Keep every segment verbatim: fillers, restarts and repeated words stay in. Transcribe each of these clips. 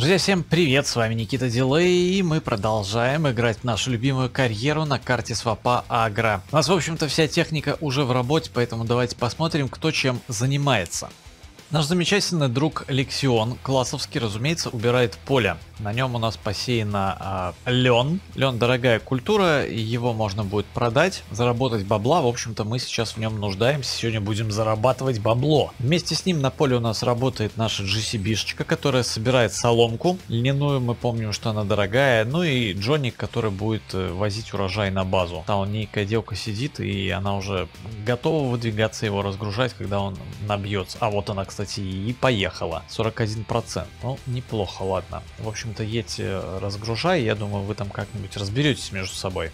Друзья, всем привет, с вами Никита Делай, и мы продолжаем играть в нашу любимую карьеру на карте Свапа Агра. У нас, в общем-то, вся техника уже в работе, поэтому давайте посмотрим, кто чем занимается. Наш замечательный друг Лексион классовский, разумеется, убирает поле. На нем у нас посеяно э, лен. Лен — дорогая культура, его можно будет продать, заработать бабла. В общем-то, мы сейчас в нем нуждаемся, сегодня будем зарабатывать бабло. Вместе с ним на поле у нас работает наша джи си би-шечка, которая собирает соломку льняную, мы помним, что она дорогая. Ну и Джонник, который будет возить урожай на базу. Там некая девка сидит, и она уже готова выдвигаться, его разгружать, когда он набьется. А вот она, кстати, и поехала. сорок один процент. Ну, неплохо, ладно. В общем-то, едь, разгружай. Я думаю, вы там как-нибудь разберетесь между собой.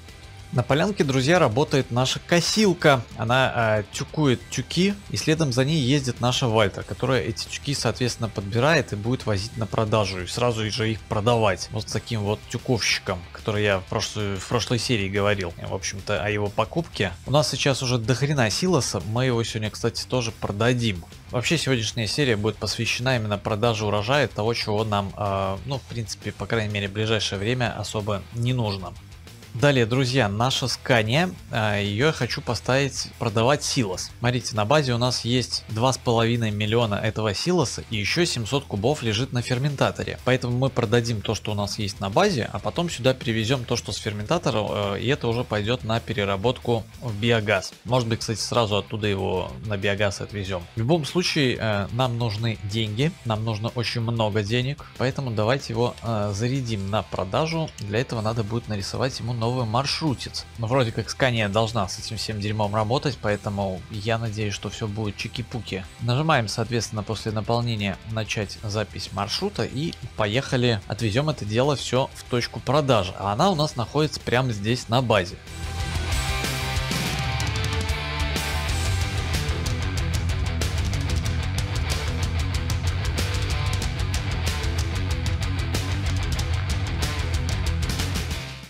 На полянке, друзья, работает наша косилка. Она э, тюкует тюки, и следом за ней ездит наша Вальтер, которая эти тюки, соответственно, подбирает и будет возить на продажу. И сразу же их продавать. Вот с таким вот тюковщиком, который я в прошлой, в прошлой серии говорил, в общем-то, о его покупке. У нас сейчас уже дохрена силоса. Мы его сегодня, кстати, тоже продадим. Вообще, сегодняшняя серия будет посвящена именно продаже урожая, того, чего нам, э, ну, в принципе, по крайней мере, в ближайшее время особо не нужно. Далее, друзья, наша Scania, ее я хочу поставить, продавать силос. Смотрите, на базе у нас есть два с половиной миллиона этого силоса, и еще семьсот кубов лежит на ферментаторе. Поэтому мы продадим то, что у нас есть на базе, а потом сюда перевезем то, что с ферментатора, и это уже пойдет на переработку в биогаз. Может быть, кстати, сразу оттуда его на биогаз отвезем. В любом случае, нам нужны деньги, нам нужно очень много денег, поэтому давайте его зарядим на продажу. Для этого надо будет нарисовать ему новую новый маршрутец. Но вроде как Scania должна с этим всем дерьмом работать, поэтому я надеюсь, что все будет чики-пуки. Нажимаем, соответственно, после наполнения начать запись маршрута и поехали. Отвезем это дело все в точку продажи, а она у нас находится прямо здесь на базе.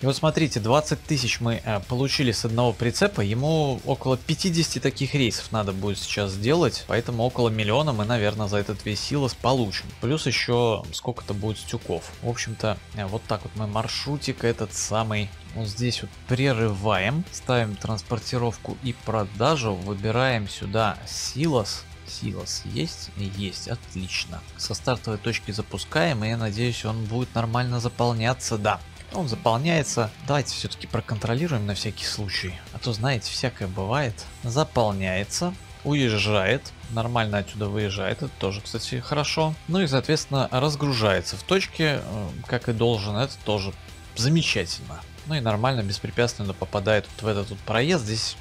И вот смотрите, двадцать тысяч мы получили с одного прицепа, ему около пятидесяти таких рейсов надо будет сейчас сделать, поэтому около миллиона мы, наверное, за этот весь силос получим. Плюс еще сколько-то будет стюков. В общем-то, вот так вот мы маршрутик этот самый вот здесь вот прерываем, ставим транспортировку и продажу, выбираем сюда силос. Силос есть? Есть, отлично. Со стартовой точки запускаем, и я надеюсь, он будет нормально заполняться, да. Он заполняется. Давайте все-таки проконтролируем на всякий случай. А то, знаете, всякое бывает. Заполняется. Уезжает. Нормально отсюда выезжает. Это тоже, кстати, хорошо. Ну и, соответственно, разгружается в точке, как и должен. Это тоже замечательно. Ну и нормально, беспрепятственно попадает вот в этот вот проезд. Здесь,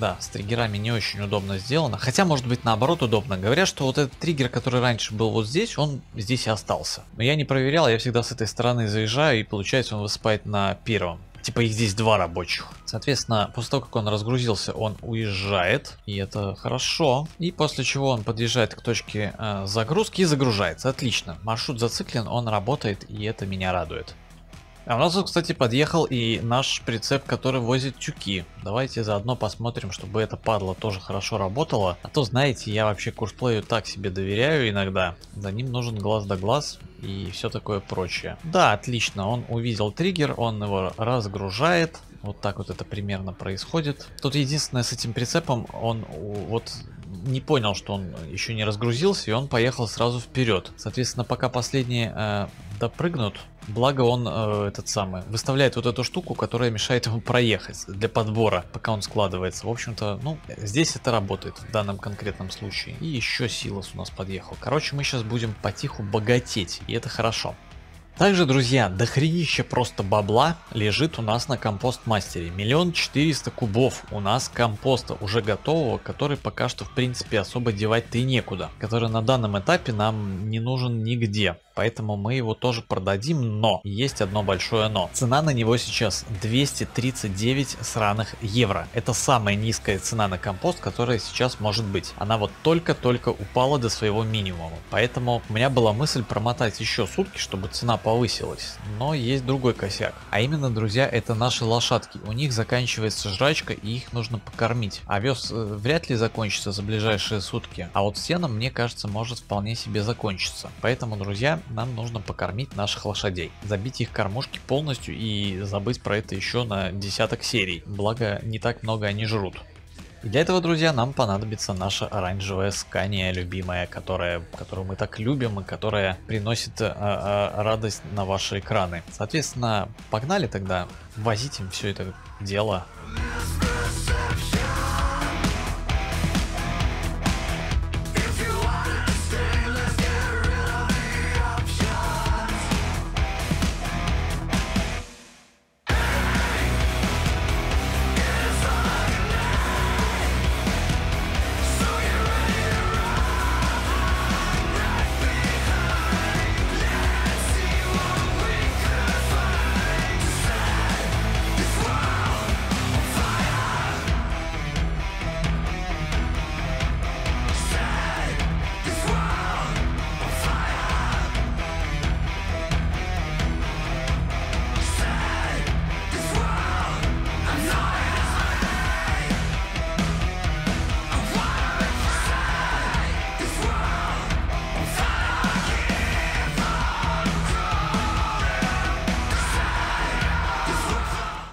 да, с триггерами не очень удобно сделано. Хотя, может быть, наоборот удобно. Говорят, что вот этот триггер, который раньше был вот здесь, он здесь и остался. Но я не проверял, я всегда с этой стороны заезжаю, и получается, он высыпает на первом. Типа их здесь два рабочих. Соответственно, после того, как он разгрузился, он уезжает. И это хорошо. И после чего он подъезжает к точке э, загрузки и загружается. Отлично. Маршрут зациклен, он работает, и это меня радует. А у нас тут, кстати, подъехал и наш прицеп, который возит тюки. Давайте заодно посмотрим, чтобы это падла тоже хорошо работало. А то, знаете, я вообще CoursePlay'ю так себе доверяю иногда. За ним нужен глаз да глаз и все такое прочее. Да, отлично, он увидел триггер, он его разгружает. Вот так вот это примерно происходит. Тут единственное с этим прицепом, он вот... не понял, что он еще не разгрузился, и он поехал сразу вперед. Соответственно, пока последние э, допрыгнут, благо он э, этот самый выставляет вот эту штуку, которая мешает ему проехать для подбора, пока он складывается. В общем-то, ну, здесь это работает в данном конкретном случае. И еще силос у нас подъехал. Короче, мы сейчас будем потиху богатеть, и это хорошо. Также, друзья, дохренище просто бабла лежит у нас на компост-мастере. Миллион четыреста кубов у нас компоста уже готового, который пока что, в принципе, особо девать-то и некуда. Который на данном этапе нам не нужен нигде. Поэтому мы его тоже продадим, но есть одно большое но. Цена на него сейчас двести тридцать девять сраных евро. Это самая низкая цена на компост, которая сейчас может быть. Она вот только-только упала до своего минимума. Поэтому у меня была мысль промотать еще сутки, чтобы цена повысилась. Но есть другой косяк. А именно, друзья, это наши лошадки. У них заканчивается жрачка, и их нужно покормить. Овес вряд ли закончится за ближайшие сутки. А вот сено, мне кажется, может вполне себе закончиться. Поэтому, друзья, нам нужно покормить наших лошадей, забить их кормушки полностью и забыть про это еще на десяток серий, благо не так много они жрут. И для этого, друзья, нам понадобится наша оранжевая Scania любимая, которая, которую мы так любим и которая приносит э, э, радость на ваши экраны. Соответственно, погнали тогда, возить им все это дело.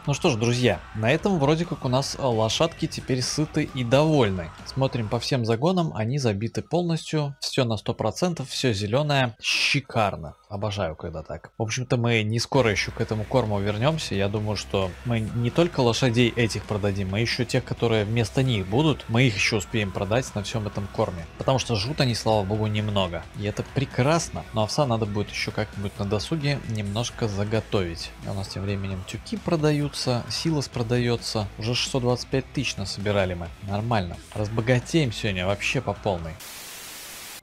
Ну что ж, друзья, на этом вроде как у нас лошадки теперь сыты и довольны. Смотрим по всем загонам, они забиты полностью, все на сто процентов, все зеленое, шикарно. Обожаю, когда так. В общем-то, мы не скоро еще к этому корму вернемся. Я думаю, что мы не только лошадей этих продадим, мы еще тех, которые вместо них будут, мы их еще успеем продать на всем этом корме. Потому что жрут они, слава богу, немного. И это прекрасно. Но овса надо будет еще как-нибудь на досуге немножко заготовить. У нас тем временем тюки продают. Силос продается. Уже шестьсот двадцать пять тысяч насобирали мы. Нормально. Разбогатеем сегодня вообще по полной.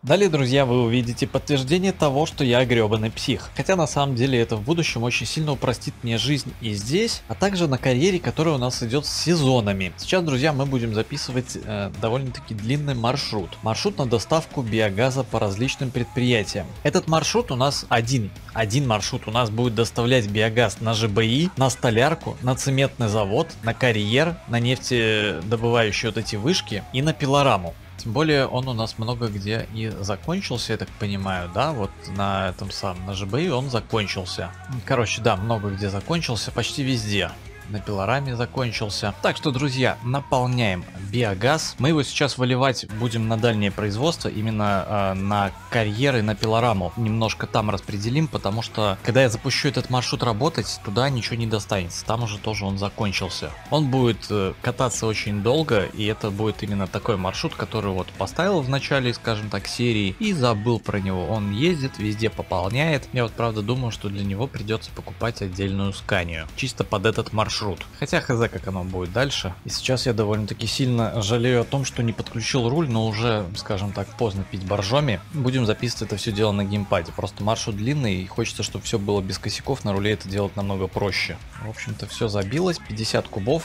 Далее, друзья, вы увидите подтверждение того, что я гребаный псих. Хотя на самом деле это в будущем очень сильно упростит мне жизнь и здесь, а также на карьере, которая у нас идет с сезонами. Сейчас, друзья, мы будем записывать э, довольно-таки длинный маршрут. Маршрут на доставку биогаза по различным предприятиям. Этот маршрут у нас один. Один маршрут у нас будет доставлять биогаз на ЖБИ, на столярку, на цементный завод, на карьер, на нефтедобывающие вот эти вышки и на пилораму. Тем более он у нас много где и закончился, я так понимаю, да, вот на этом самом, на ЖБИ он закончился. Короче, да, много где закончился, почти везде. На пилораме закончился. Так что, друзья, наполняем биогаз. Мы его сейчас выливать будем на дальнее производство, именно э, на карьеры, на пилораму. Немножко там распределим, потому что, когда я запущу этот маршрут работать, туда ничего не достанется. Там уже тоже он закончился. Он будет э, кататься очень долго, и это будет именно такой маршрут, который вот поставил в начале, скажем так, серии и забыл про него. Он ездит, везде пополняет. Я вот, правда, думаю, что для него придется покупать отдельную Scania. Чисто под этот маршрут. Хотя хз, как оно будет дальше. И сейчас я довольно-таки сильно жалею о том, что не подключил руль, но уже, скажем так, поздно пить боржоми. Будем записывать это все дело на геймпаде. Просто маршрут длинный, и хочется, чтобы все было без косяков. На руле это делать намного проще. В общем-то, все забилось. пятьдесят кубов.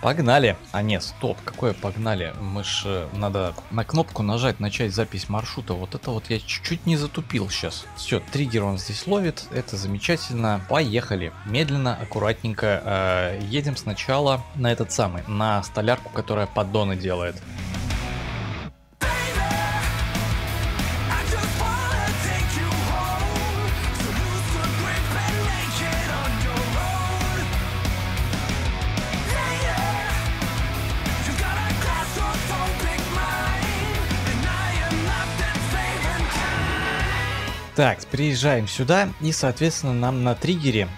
Погнали! А нет, стоп, какое погнали? Мы ж надо на кнопку нажать, начать запись маршрута. Вот это вот я чуть-чуть не затупил сейчас. Все, триггер он здесь ловит, это замечательно. Поехали! Медленно, аккуратненько э, едем сначала на этот самый, на столярку, которая поддоны делает. Так, приезжаем сюда, и соответственно нам на триггере,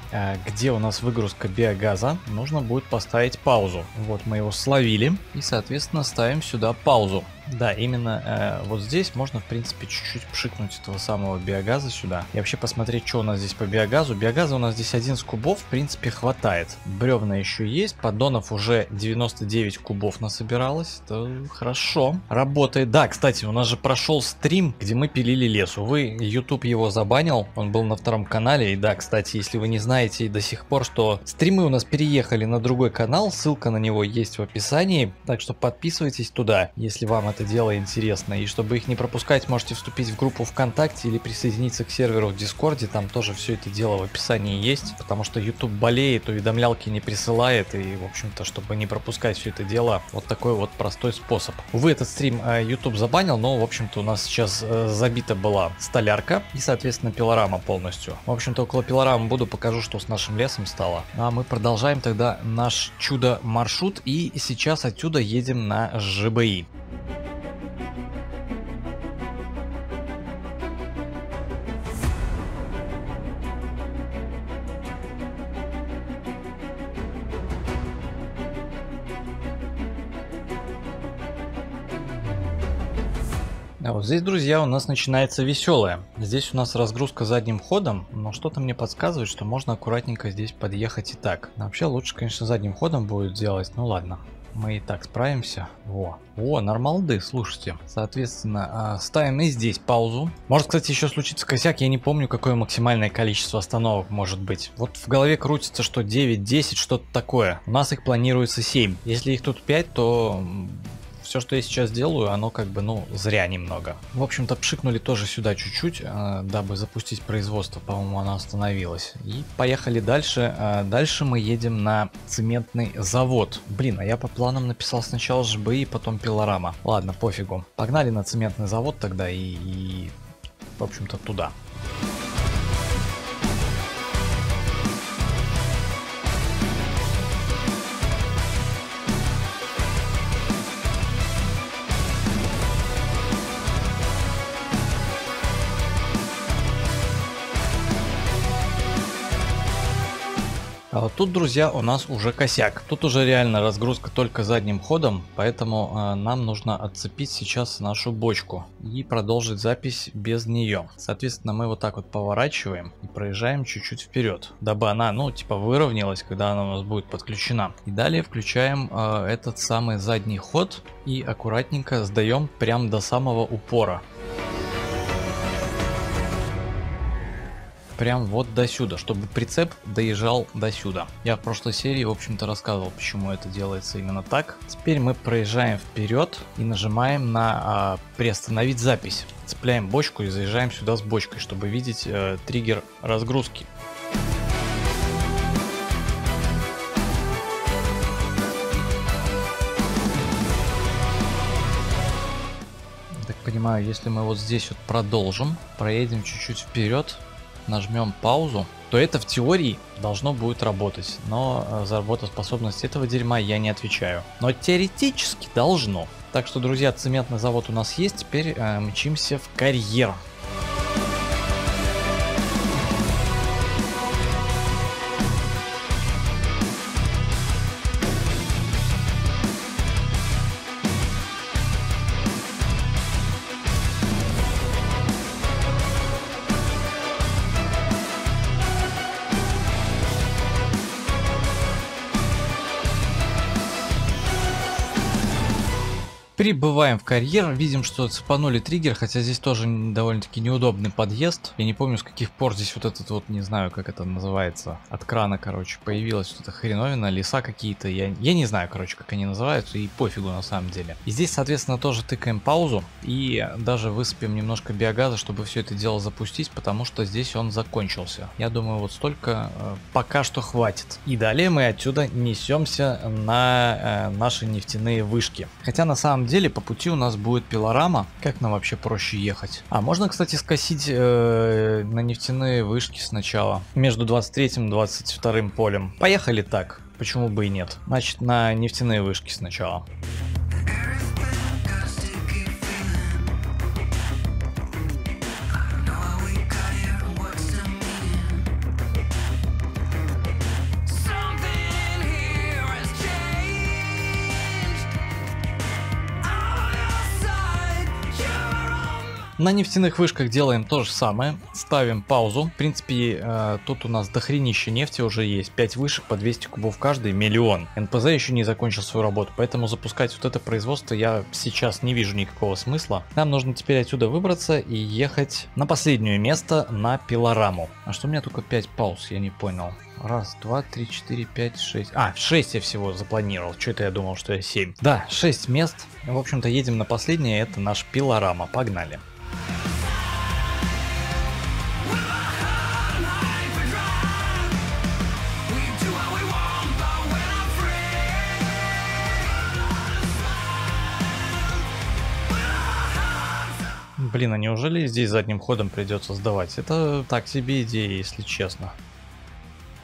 где у нас выгрузка биогаза, нужно будет поставить паузу. Вот мы его словили, и соответственно ставим сюда паузу. Да, именно э, вот здесь можно, в принципе, чуть-чуть пшикнуть этого самого биогаза сюда. И вообще посмотреть, что у нас здесь по биогазу. Биогаза у нас здесь одиннадцать кубов, в принципе, хватает. Бревна еще есть, поддонов уже девяносто девять кубов насобиралось. Это хорошо. Работает. Да, кстати, у нас же прошел стрим, где мы пилили лес. Увы, YouTube его забанил, он был на втором канале. И да, кстати, если вы не знаете до сих пор, что стримы у нас переехали на другой канал, ссылка на него есть в описании. Так что подписывайтесь туда, если вам это это дело интересно. И чтобы их не пропускать, можете вступить в группу ВКонтакте или присоединиться к серверу в Дискорде. Там тоже все это дело в описании есть. Потому что YouTube болеет, уведомлялки не присылает. И, в общем-то, чтобы не пропускать все это дело, вот такой вот простой способ. Увы, этот стрим YouTube забанил, но, в общем-то, у нас сейчас забита была столярка и, соответственно, пилорама полностью. В общем-то, около пилорамы буду, покажу, что с нашим лесом стало. А мы продолжаем тогда наш чудо-маршрут. И сейчас отсюда едем на ЖБИ. А вот здесь, друзья, у нас начинается веселое. Здесь у нас разгрузка задним ходом, но что-то мне подсказывает, что можно аккуратненько здесь подъехать и так. Но вообще лучше, конечно, задним ходом будет делать, ну ладно. Мы и так справимся. Во. О, нормалды, слушайте. Соответственно, ставим и здесь паузу. Может, кстати, еще случится косяк. Я не помню, какое максимальное количество остановок может быть. Вот в голове крутится, что девять-десять, что-то такое. У нас их планируется семь. Если их тут пять, то... все, что я сейчас делаю, оно как бы, ну, зря немного. В общем-то, пшикнули тоже сюда чуть-чуть, э, дабы запустить производство. По-моему, оно остановилось. И поехали дальше. Э, дальше мы едем на цементный завод. Блин, а я по планам написал сначала ЖБИ, потом пилорама. Ладно, пофигу. Погнали на цементный завод тогда и, и в общем-то, туда. Тут, друзья, у нас уже косяк. Тут уже реально разгрузка только задним ходом, поэтому нам нужно отцепить сейчас нашу бочку и продолжить запись без нее. Соответственно, мы вот так вот поворачиваем и проезжаем чуть-чуть вперед, дабы она, ну, типа выровнялась, когда она у нас будет подключена. И далее включаем э, этот самый задний ход и аккуратненько сдаем прям до самого упора. Прям вот до сюда, чтобы прицеп доезжал до сюда. Я в прошлой серии, в общем-то, рассказывал, почему это делается именно так. Теперь мы проезжаем вперед и нажимаем на а, приостановить запись. Цепляем бочку и заезжаем сюда с бочкой, чтобы видеть а, триггер разгрузки. Так понимаю, если мы вот здесь вот продолжим, проедем чуть-чуть вперед, нажмем паузу, то это в теории должно будет работать, но за работоспособность этого дерьма я не отвечаю. Но теоретически должно. Так что, друзья, цементный завод у нас есть, теперь э, мчимся в карьер. Прибываем в карьер, видим, что цепанули триггер, хотя здесь тоже довольно-таки неудобный подъезд. Я не помню, с каких пор здесь вот этот вот, не знаю, как это называется, от крана, короче, появилась что-то хреновина, леса какие-то, я, я не знаю, короче, как они называются, и пофигу на самом деле. И здесь, соответственно, тоже тыкаем паузу и даже высыпем немножко биогаза, чтобы все это дело запустить, потому что здесь он закончился. Я думаю, вот столько э, пока что хватит. И далее мы отсюда несемся на э, наши нефтяные вышки. Хотя на самом деле деле по пути у нас будет пилорама. Как нам вообще проще ехать? А можно, кстати, скосить э, на нефтяные вышки сначала между двадцать третьим и двадцать вторым полем. Поехали так, почему бы и нет. Значит, на нефтяные вышки сначала. На нефтяных вышках делаем то же самое, ставим паузу. В принципе, э, тут у нас дохренища нефти уже есть, пять вышек по двести кубов каждый, миллион. НПЗ еще не закончил свою работу, поэтому запускать вот это производство я сейчас не вижу никакого смысла. Нам нужно теперь отсюда выбраться и ехать на последнее место, на пилораму. А что у меня только пять пауз, я не понял. Раз, два, три, четыре, пять, шесть. А, шесть я всего запланировал. Что-то я думал, что я семь. Да, шесть мест. В общем-то, едем на последнее. Это наш пилорама. Погнали. Блин, а неужели здесь задним ходом придется сдавать? Это так себе идея, если честно.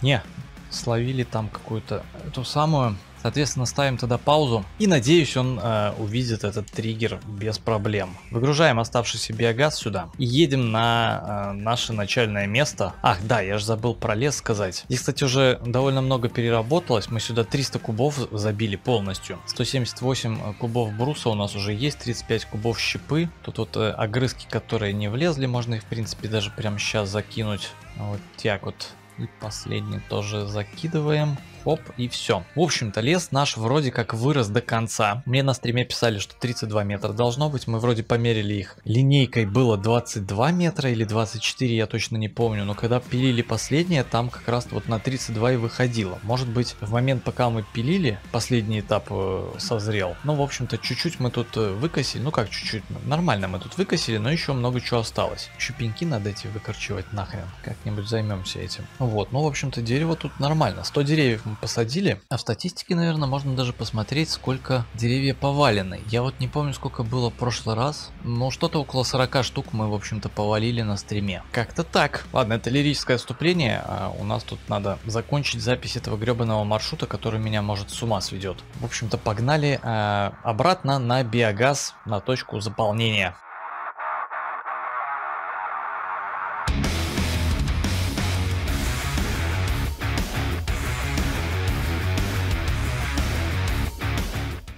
Не, словили там какую-то эту самую. Соответственно, ставим тогда паузу. И надеюсь, он э, увидит этот триггер без проблем. Выгружаем оставшийся биогаз сюда. И едем на э, наше начальное место. Ах, да, я же забыл про лес сказать. Здесь, кстати, уже довольно много переработалось. Мы сюда триста кубов забили полностью. сто семьдесят восемь кубов бруса у нас уже есть. тридцать пять кубов щепы. Тут вот э, огрызки, которые не влезли. Можно их, в принципе, даже прямо сейчас закинуть. Вот так вот. И последний тоже закидываем. Хоп, и все. В общем-то, лес наш вроде как вырос до конца. Мне на стриме писали, что тридцать два метра должно быть. Мы вроде померили их. Линейкой было двадцать два метра или двадцать четыре, я точно не помню. Но когда пилили последнее, там как раз вот на тридцать два и выходило. Может быть, в момент, пока мы пилили, последний этап созрел. Ну, в общем-то, чуть-чуть мы тут выкосили. Ну, как чуть-чуть? Нормально мы тут выкосили, но еще много чего осталось. Еще пеньки надо эти выкорчевать нахрен. Как-нибудь займемся этим. Вот, ну, в общем-то, дерево тут нормально. сто деревьев мы посадили, а в статистике, наверное, можно даже посмотреть, сколько деревьев повалены. Я вот не помню, сколько было в прошлый раз, но что-то около сорока штук мы, в общем-то, повалили на стриме. Как-то так. Ладно, это лирическое отступление, а у нас тут надо закончить запись этого гребаного маршрута, который меня, может, с ума сведет. В общем-то, погнали э, обратно на биогаз, на точку заполнения.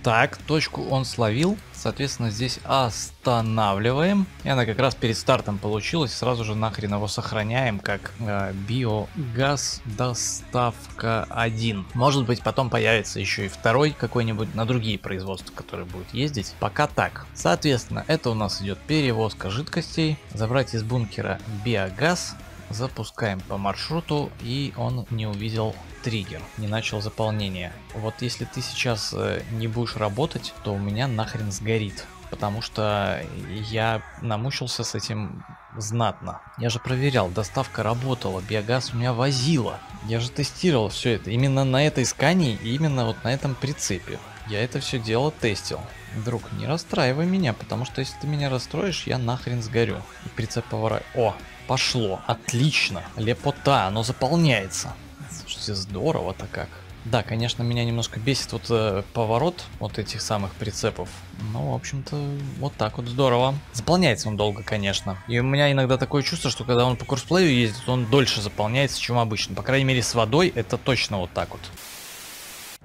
Так, точку он словил, соответственно, здесь останавливаем. И она как раз перед стартом получилась, сразу же нахрен его сохраняем, как э, биогаз доставка один. Может быть, потом появится еще и второй какой-нибудь на другие производства, которые будут ездить. Пока так. Соответственно, это у нас идет перевозка жидкостей. Забрать из бункера биогаз. Запускаем по маршруту, и он не увидел триггер, не начал заполнение. Вот если ты сейчас не будешь работать, то у меня нахрен сгорит, потому что я намучился с этим знатно. Я же проверял, доставка работала, биогаз у меня возила. Я же тестировал все это именно на этой Scania и именно вот на этом прицепе. Я это все дело тестил. Друг, не расстраивай меня, потому что если ты меня расстроишь, я нахрен сгорю. И прицеп поворачиваю. О, пошло, отлично, лепота, оно заполняется. Слушайте, здорово-то как. Да, конечно, меня немножко бесит вот э, поворот вот этих самых прицепов. Ну, в общем-то, вот так вот здорово. Заполняется он долго, конечно. И у меня иногда такое чувство, что когда он по CoursePLAY ездит, он дольше заполняется, чем обычно. По крайней мере, с водой это точно вот так вот.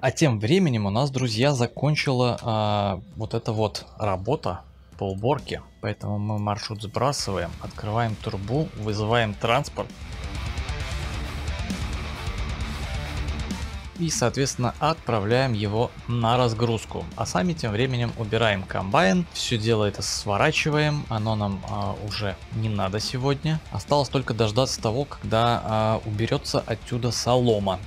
А тем временем у нас, друзья, закончила э, вот эта вот работа по уборке. Поэтому мы маршрут сбрасываем, открываем турбу, вызываем транспорт. И, соответственно, отправляем его на разгрузку. А сами тем временем убираем комбайн. Все дело это сворачиваем. Оно нам а, уже не надо сегодня. Осталось только дождаться того, когда а, уберется отсюда солома.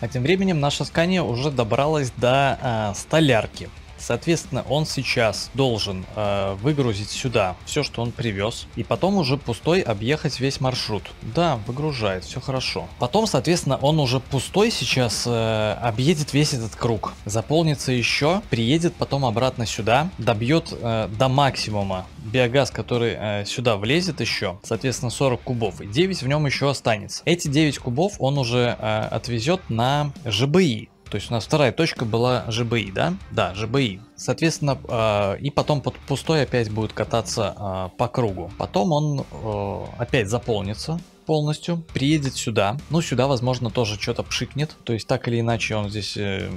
А тем временем наша Scania уже добралась до а, столярки. Соответственно, он сейчас должен э, выгрузить сюда все, что он привез. И потом уже пустой объехать весь маршрут. Да, выгружает, все хорошо. Потом, соответственно, он уже пустой сейчас э, объедет весь этот круг. Заполнится еще, приедет потом обратно сюда. Добьет э, до максимума биогаз, который э, сюда влезет еще. Соответственно, сорок кубов. И девять в нем еще останется. Эти девять кубов он уже э, отвезет на ЖБИ. То есть у нас вторая точка была ЖБИ, да? Да, ЖБИ. Соответственно, э, и потом под пустой опять будет кататься э, по кругу. Потом он э, опять заполнится полностью, приедет сюда. Ну, сюда, возможно, тоже что-то пшикнет. То есть так или иначе он здесь... Э,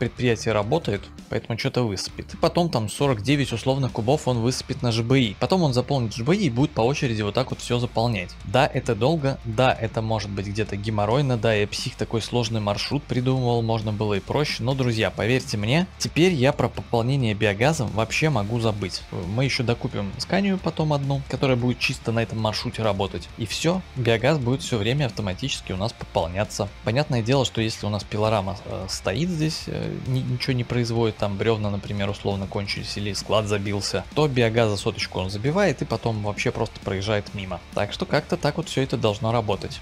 предприятие работает, поэтому что-то высыпет. И потом там сорок девять условных кубов он высыпет на ЖБИ. Потом он заполнит ЖБИ и будет по очереди вот так вот все заполнять. Да, это долго, да, это может быть где-то геморройно, да, и псих такой сложный маршрут придумывал, можно было и проще. Но, друзья, поверьте мне, теперь я про пополнение биогазом вообще могу забыть. Мы еще докупим Сканию потом одну, которая будет чисто на этом маршруте работать. И все, биогаз будет все время автоматически у нас пополняться. Понятное дело, что если у нас пилорама э, стоит здесь, э, ничего не производит, там бревна, например, условно кончились или склад забился, то биогаза соточку он забивает и потом вообще просто проезжает мимо. Так что как-то так вот все это должно работать.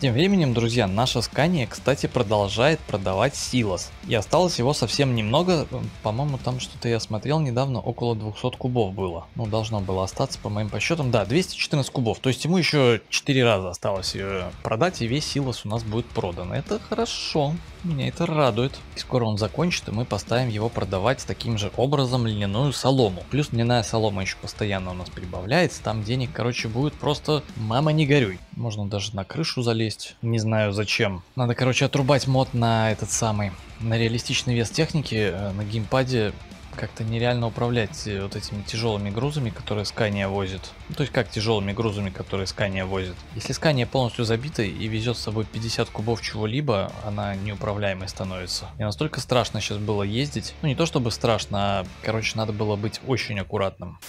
Тем временем, друзья, наша Scania, кстати, продолжает продавать силос. И осталось его совсем немного. По-моему, там что-то я смотрел недавно, около двухсот кубов было. Ну, должно было остаться, по моим подсчетам. Да, двести четырнадцать кубов. То есть ему еще четыре раза осталось ее продать, и весь силос у нас будет продан. Это хорошо. Меня это радует. И скоро он закончит, и мы поставим его продавать таким же образом льняную солому. Плюс льняная солома еще постоянно у нас прибавляется. Там денег, короче, будет просто мама не горюй. Можно даже на крышу залезть. Не знаю зачем. Надо, короче, отрубать мод на этот самый, на реалистичный вес техники, на геймпаде. Как-то нереально управлять вот этими тяжелыми грузами, которые Scania возит. Ну, то есть как тяжелыми грузами, которые Scania возит. Если Scania полностью забита и везет с собой пятьдесят кубов чего-либо, она неуправляемой становится. И настолько страшно сейчас было ездить. Ну не то чтобы страшно, а, короче, надо было быть очень аккуратным.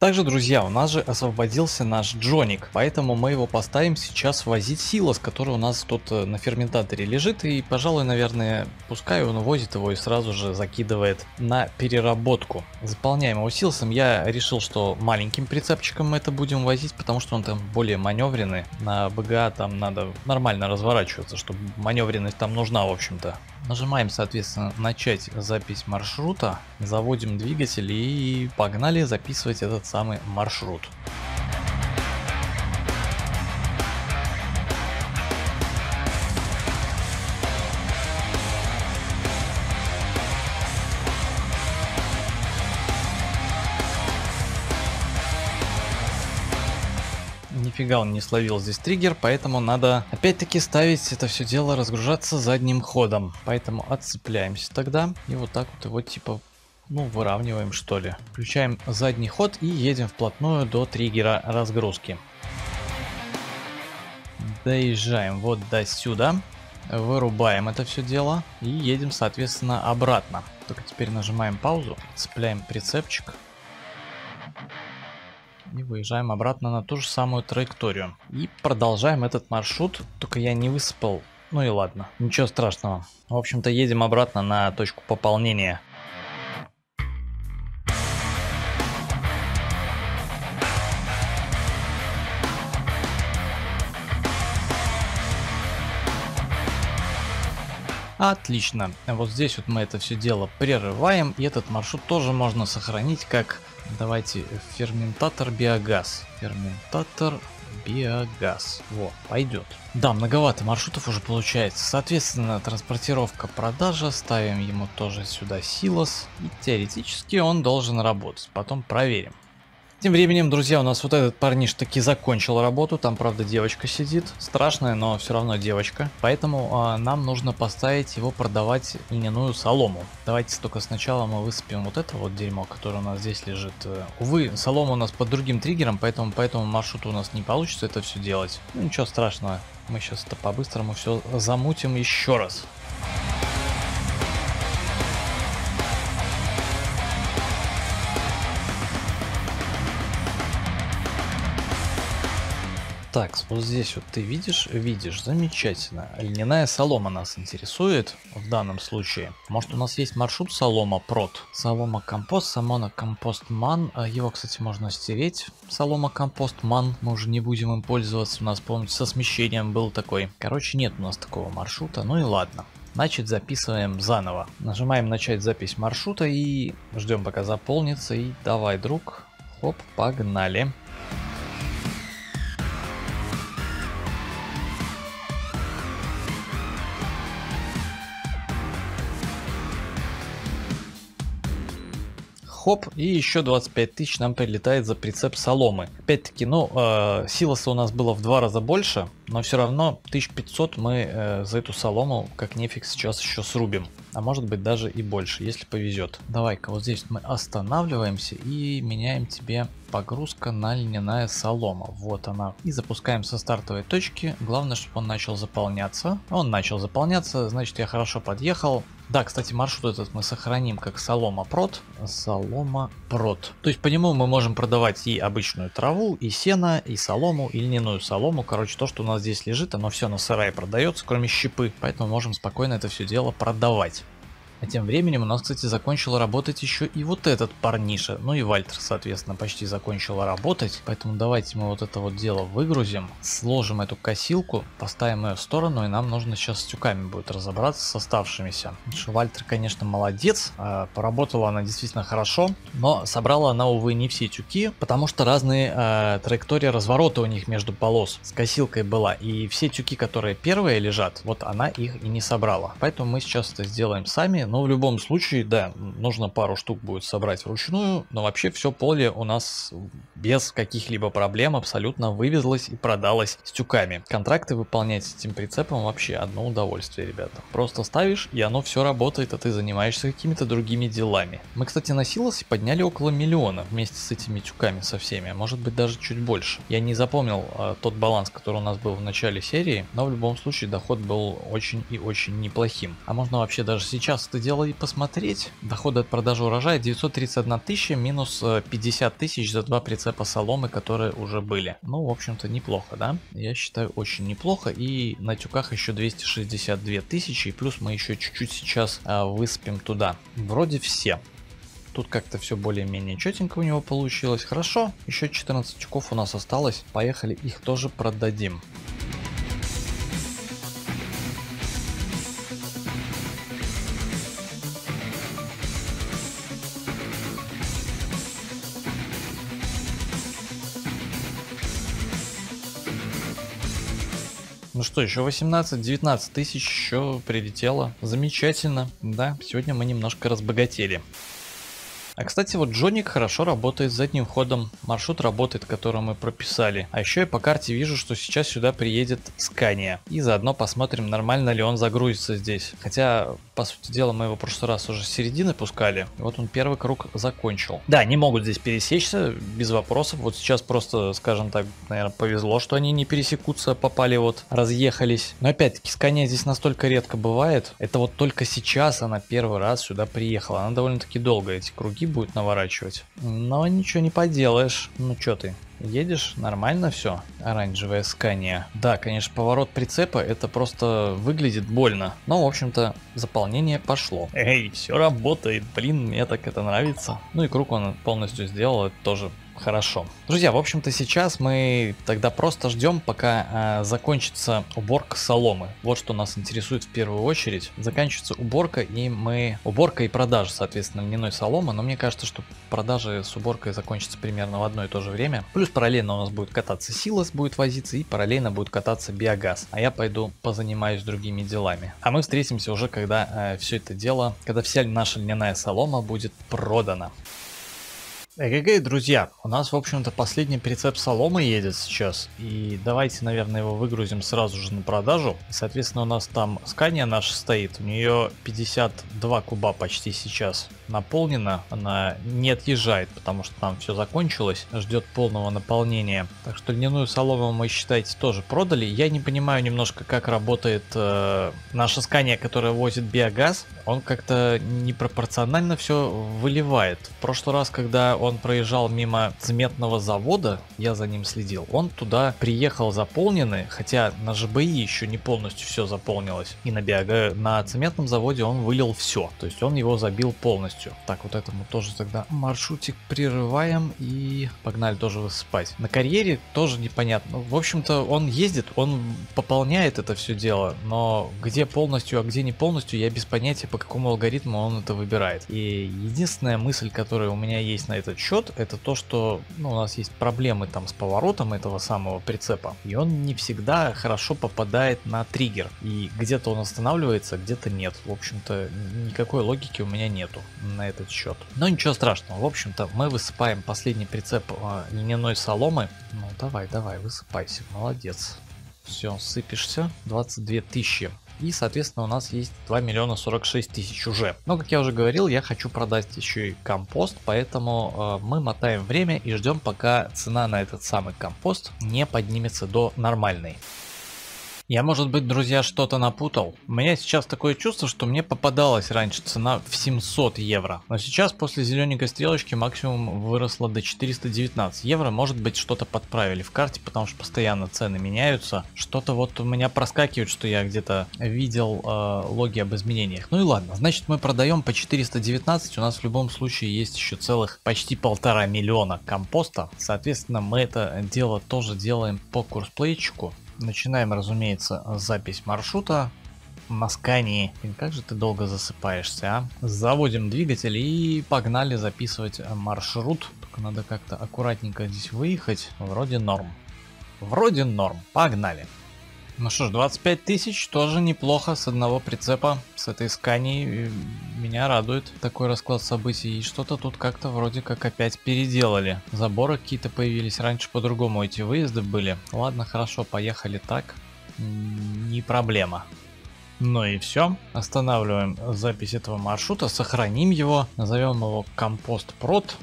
Также, друзья, у нас же освободился наш джоник, поэтому мы его поставим сейчас возить силос, который у нас тут на ферментаторе лежит, и, пожалуй, наверное, пускай он возит его и сразу же закидывает на переработку. Заполняем его силосом. Я решил, что маленьким прицепчиком мы это будем возить, потому что он там более маневренный. На БГА там надо нормально разворачиваться, чтобы маневренность там нужна, в общем-то. Нажимаем, соответственно, начать запись маршрута, заводим двигатель и погнали записывать этот самый маршрут. Нифига он не словил здесь триггер, поэтому надо опять-таки ставить это все дело разгружаться задним ходом. Поэтому отцепляемся тогда и вот так вот его типа, ну, выравниваем, что ли. Включаем задний ход и едем вплотную до триггера разгрузки. Доезжаем вот до сюда. Вырубаем это все дело и едем, соответственно, обратно. Только теперь нажимаем паузу, цепляем прицепчик. И выезжаем обратно на ту же самую траекторию. И продолжаем этот маршрут. Только я не высыпал. Ну и ладно. Ничего страшного. В общем-то, едем обратно на точку пополнения. Отлично. Вот здесь вот мы это все дело прерываем. И этот маршрут тоже можно сохранить как... Давайте ферментатор биогаз. Ферментатор биогаз. Вот, пойдет. Да, многовато маршрутов уже получается. Соответственно, транспортировка, продажа. Ставим ему тоже сюда силос. И теоретически он должен работать. Потом проверим. Тем временем, друзья, у нас вот этот парниш таки закончил работу. Там, правда, девочка сидит. Страшная, но все равно девочка. Поэтому э, нам нужно поставить его продавать льняную солому. Давайте только сначала мы высыпем вот это вот дерьмо, которое у нас здесь лежит. Увы, солома у нас под другим триггером, поэтому по этому маршруту у нас не получится это все делать. Ну, ничего страшного. Мы сейчас это по-быстрому все замутим еще раз. Так, вот здесь вот ты видишь, видишь, замечательно. Льняная солома нас интересует в данном случае. Может, у нас есть маршрут солома прот. Солома компост, самона компост ман. Его, кстати, можно стереть. Солома компост ман. Мы уже не будем им пользоваться. У нас, помните, со смещением был такой. Короче, нет у нас такого маршрута. Ну и ладно. Значит, записываем заново. Нажимаем начать запись маршрута и ждем, пока заполнится. И давай, друг. Хоп, погнали. хоп, и еще двадцать пять тысяч нам прилетает за прицеп соломы. Опять-таки, ну, э, силоса у нас было в два раза больше, но все равно тысячу пятьсот мы э, за эту солому, как нефиг, сейчас еще срубим. А может быть даже и больше, если повезет. Давай-ка вот здесь мы останавливаемся и меняем тебе погрузка на льняная солома. Вот она. И запускаем со стартовой точки. Главное, чтобы он начал заполняться. Он начал заполняться, значит, я хорошо подъехал. Да, кстати, маршрут этот мы сохраним как солома-прот. Солома-прот. То есть по нему мы можем продавать и обычную траву, и сено, и солому, и льняную солому. Короче, то, что у нас здесь лежит, оно все на сарае продается, кроме щепы. Поэтому можем спокойно это все дело продавать. А тем временем у нас, кстати, закончил работать еще и вот этот парниша. Ну и Вальтер, соответственно, почти закончила работать. Поэтому давайте мы вот это вот дело выгрузим. Сложим эту косилку, поставим ее в сторону. И нам нужно сейчас с тюками будет разобраться, с оставшимися. Вальтер, конечно, молодец. Поработала она действительно хорошо. Но собрала она, увы, не все тюки. Потому что разные э, траектории разворота у них между полос с косилкой была. И все тюки, которые первые лежат, вот она их и не собрала. Поэтому мы сейчас это сделаем сами. Но в любом случае, да, нужно пару штук будет собрать вручную, но вообще все поле у нас без каких-либо проблем абсолютно вывезлось и продалось с тюками. Контракты выполнять с этим прицепом вообще одно удовольствие, ребята. Просто ставишь, и оно все работает, а ты занимаешься какими-то другими делами. Мы, кстати, на силосе подняли около миллиона вместе с этими тюками со всеми, может быть даже чуть больше. Я не запомнил э, тот баланс, который у нас был в начале серии, но в любом случае доход был очень и очень неплохим. А можно вообще даже сейчас это дело и посмотреть. Доходы от продажи урожая девятьсот тридцать одна тысяча минус пятьдесят тысяч за два прицепа соломы, которые уже были. Ну, в общем-то, неплохо, да? Я считаю, очень неплохо. И на тюках еще двести шестьдесят две тысячи. И плюс мы еще чуть-чуть сейчас а, высыпем туда. Вроде все. Тут как-то все более-менее четенько у него получилось. Хорошо. Еще четырнадцать тюков у нас осталось. Поехали, их тоже продадим. Ну что, еще восемнадцать-девятнадцать тысяч еще прилетело. Замечательно, да, сегодня мы немножко разбогатели. А, кстати, вот Джоник хорошо работает с задним ходом. Маршрут работает, который мы прописали. А еще я по карте вижу, что сейчас сюда приедет Scania. И заодно посмотрим, нормально ли он загрузится здесь. Хотя, по сути дела, мы его в прошлый раз уже с середины пускали. И вот он первый круг закончил. Да, не могут здесь пересечься, без вопросов. Вот сейчас просто, скажем так, наверное, повезло, что они не пересекутся. Попали вот, разъехались. Но опять-таки, Scania здесь настолько редко бывает. Это вот только сейчас она первый раз сюда приехала. Она довольно-таки долго эти круги будет наворачивать, но ничего не поделаешь. Ну чё ты, едешь нормально, все оранжевая Scania. Да, конечно, поворот прицепа это просто выглядит больно, но в общем-то заполнение пошло. Эй, все работает, блин, мне так это нравится. Ну и круг он полностью сделал, это тоже хорошо. Друзья, в общем-то сейчас мы тогда просто ждем, пока э, закончится уборка соломы. Вот что нас интересует в первую очередь. Заканчивается уборка, и мы... Уборка и продажа, соответственно, льняной соломы. Но мне кажется, что продажи с уборкой закончатся примерно в одно и то же время. Плюс параллельно у нас будет кататься силос, будет возиться, и параллельно будет кататься биогаз. А я пойду позанимаюсь другими делами. А мы встретимся уже, когда э, все это дело... Когда вся наша льняная солома будет продана. Эгэгэй, друзья, у нас, в общем-то, последний прицеп соломы едет сейчас, и давайте, наверное, его выгрузим сразу же на продажу. Соответственно, у нас там Scania наша стоит, у нее пятьдесят два куба почти сейчас наполнена, она не отъезжает, потому что там все закончилось, ждет полного наполнения. Так что льняную солому мы, считайте, тоже продали. Я не понимаю немножко, как работает э, наша Scania, которая возит биогаз, он как-то непропорционально все выливает. В прошлый раз, когда он проезжал мимо цементного завода, я за ним следил, он туда приехал заполненный, хотя на ЖБИ еще не полностью все заполнилось, и на, биога... на цементном заводе он вылил все, то есть он его забил полностью. Так, вот этому тоже тогда маршрутик прерываем и погнали тоже высыпать. На карьере тоже непонятно, в общем-то он ездит, он пополняет это все дело, но где полностью, а где не полностью, я без понятия, по какому алгоритму он это выбирает. И единственная мысль, которая у меня есть на это этот счет, это то, что ну, у нас есть проблемы там с поворотом этого самого прицепа, и он не всегда хорошо попадает на триггер, и где-то он останавливается, где-то нет. В общем-то, никакой логики у меня нету на этот счет, но ничего страшного. В общем-то, мы высыпаем последний прицеп э, льняной соломы. Ну давай, давай, высыпайся, молодец. Все, сыпешься. Двадцать две тысячи. И, соответственно, у нас есть два миллиона сорок шесть тысяч уже. Но, как я уже говорил, я хочу продать еще и компост, поэтому э, мы мотаем время и ждем, пока цена на этот самый компост не поднимется до нормальной. Я, может быть, друзья, что-то напутал. У меня сейчас такое чувство, что мне попадалась раньше цена в семьсот евро. Но сейчас после зелененькой стрелочки максимум выросла до четырёхсот девятнадцати евро. Может быть, что-то подправили в карте, потому что постоянно цены меняются. Что-то вот у меня проскакивает, что я где-то видел э, логи об изменениях. Ну и ладно, значит, мы продаем по четыреста девятнадцать. У нас в любом случае есть еще целых почти полтора миллиона компоста. Соответственно, мы это дело тоже делаем по CoursePlayчику. Начинаем, разумеется, запись маршрута на Scania. Блин, как же ты долго засыпаешься, а? Заводим двигатель и погнали записывать маршрут. Только надо как-то аккуратненько здесь выехать. Вроде норм. Вроде норм. Погнали. Ну что ж, двадцать пять тысяч тоже неплохо с одного прицепа, с этой Scania. Меня радует такой расклад событий. И что-то тут как-то вроде как опять переделали. Заборы какие-то появились. Раньше по-другому эти выезды были. Ладно, хорошо, поехали так. Не проблема. Ну и все. Останавливаем запись этого маршрута. Сохраним его. Назовем его компост-прод.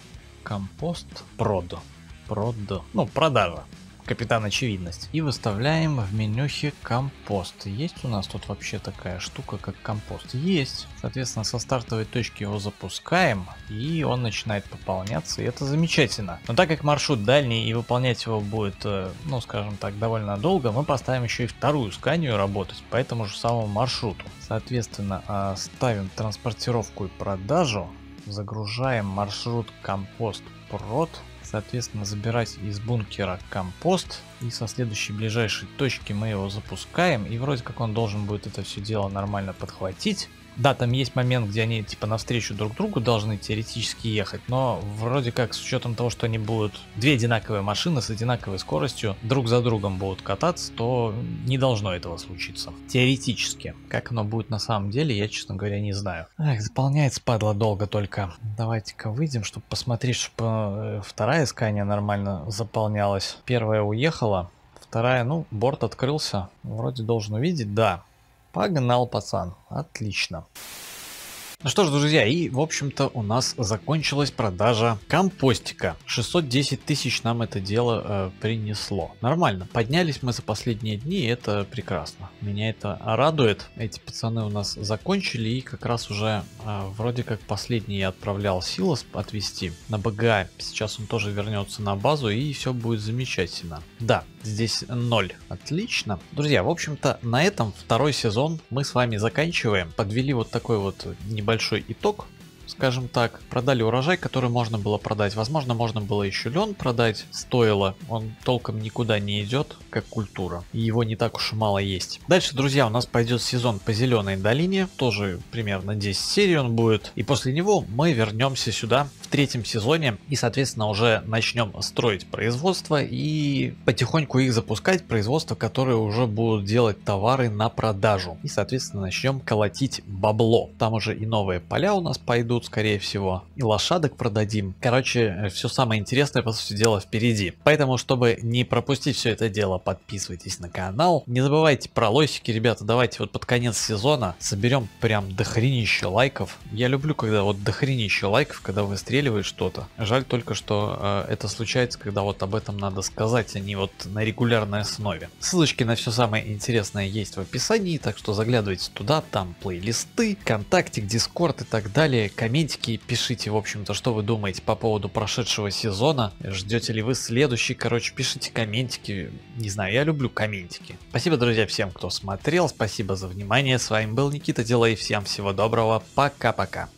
Компост-прод. Прод. Ну, продажа. Капитан Очевидность. И выставляем в менюхе компост. Есть у нас тут вообще такая штука, как компост? Есть. Соответственно, со стартовой точки его запускаем, и он начинает пополняться, и это замечательно. Но так как маршрут дальний и выполнять его будет, ну скажем так, довольно долго, мы поставим еще и вторую Scania работать по этому же самому маршруту. Соответственно, ставим транспортировку и продажу, загружаем маршрут компост прод. Соответственно, забирать из бункера компост. И со следующей ближайшей точки мы его запускаем. И вроде как он должен будет это все дело нормально подхватить. Да, там есть момент, где они типа навстречу друг другу должны теоретически ехать. Но вроде как с учетом того, что они будут две одинаковые машины с одинаковой скоростью друг за другом будут кататься, то не должно этого случиться. Теоретически. Как оно будет на самом деле, я, честно говоря, не знаю. Эх, заполняется, падла, долго только. Давайте-ка выйдем, чтобы посмотреть, чтобы вторая Scania нормально заполнялась. Первая уехала, вторая, ну, борт открылся. Вроде должен увидеть, да. Погнал, пацан. Отлично. Ну что ж, друзья, и в общем-то у нас закончилась продажа компостика. шестьсот десять тысяч нам это дело э, принесло. Нормально. Поднялись мы за последние дни, и это прекрасно. Меня это радует. Эти пацаны у нас закончили, и как раз уже э, вроде как последний я отправлял Силос отвезти на БГА. Сейчас он тоже вернется на базу, и все будет замечательно. Да. Здесь ноль. Отлично. Друзья, в общем-то, на этом второй сезон мы с вами заканчиваем. Подвели вот такой вот небольшой итог, скажем так. Продали урожай, который можно было продать. Возможно, можно было еще лен продать. Стоило. Он толком никуда не идет, как культура. И его не так уж и мало есть. Дальше, друзья, у нас пойдет сезон по Зеленой долине. Тоже примерно десять серий он будет. И после него мы вернемся сюда в третьем сезоне. И, соответственно, уже начнем строить производство. И потихоньку их запускать. Производство, которое уже будут делать товары на продажу. И, соответственно, начнем колотить бабло. Там уже и новые поля у нас пойдут, скорее всего, и лошадок продадим. Короче, все самое интересное, по сути дела, впереди. Поэтому, чтобы не пропустить все это дело, подписывайтесь на канал. Не забывайте про лосики, ребята. Давайте вот под конец сезона соберем прям дохренище лайков. Я люблю, когда вот дохренище лайков, когда выстреливает что-то. Жаль только, что э, это случается, когда вот об этом надо сказать, а не вот на регулярной основе. Ссылочки на все самое интересное есть в описании, так что заглядывайте туда, там плейлисты, ВКонтакте, Дискорд и так далее. Комментики, пишите, в общем-то, что вы думаете по поводу прошедшего сезона. Ждете ли вы следующий? Короче, пишите комментики. Не знаю, я люблю комментики. Спасибо, друзья, всем, кто смотрел. Спасибо за внимание. С вами был Никита Делай. Всем всего доброго. Пока-пока.